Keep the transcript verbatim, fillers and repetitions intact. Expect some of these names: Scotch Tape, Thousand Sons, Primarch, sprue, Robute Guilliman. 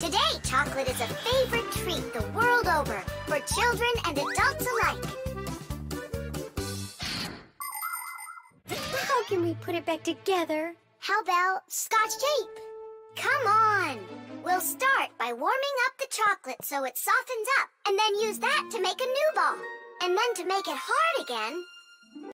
Today, chocolate is a favorite treat the world over, for children and adults alike. How can we put it back together? How about Scotch tape? Come on! We'll start by warming up the chocolate so it softens up, and then use that to make a new ball. And then to make it hard again,